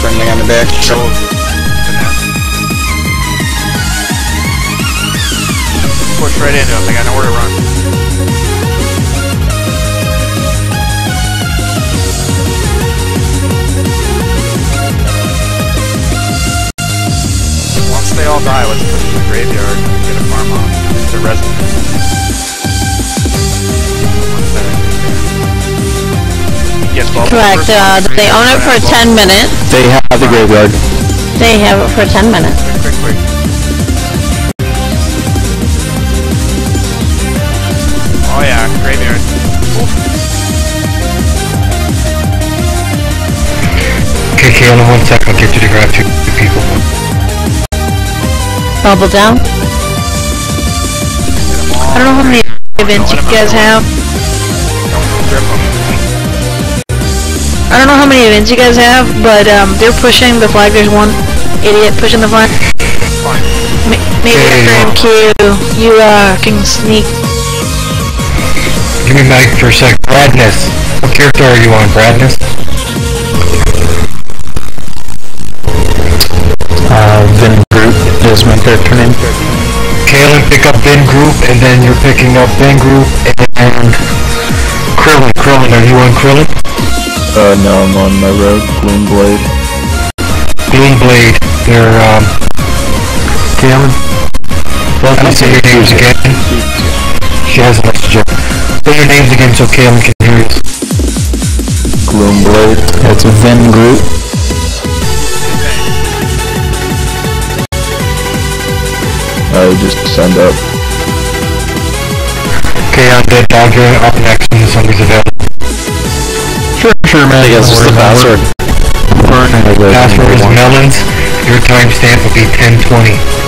trembling on the back. Push right into him, they got nowhere to run. Once they all die, let's put them in the graveyard and get a farm off. They're resident. Yes, correct, they own it for 10 minutes. They have the graveyard. They have it for 10 minutes. Quick. Oh yeah, graveyard. Cool. Okay, Kaelin, 1 sec, I'll get you to grab 2 people. Bubble down. I don't know how many events you guys have. I don't know how many events you guys have, but they're pushing the flag. There's one idiot pushing the flag. Maybe after MQ, you can sneak. Give me Mike for a sec. Bradness. What character are you on, Bradness? Vin Group is my character name. Kaelin, pick up Vin Group, and then you're picking up Vin Group and Krillin. Krillin, are you on Krillin? No, I'm on my road, Gloomblade. Gloomblade, they're, Kaelin? Welcome to your names again. She has an extra job. Say your names again so Kaelin can hear you. Gloomblade. That's Vin Group. I just send up. Okay, I'm dead. Dodger up next when somebody's available. Sure, man. I guess it's the password. Password is melons. Your timestamp will be 10:20.